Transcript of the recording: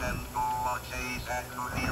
Then go on chase and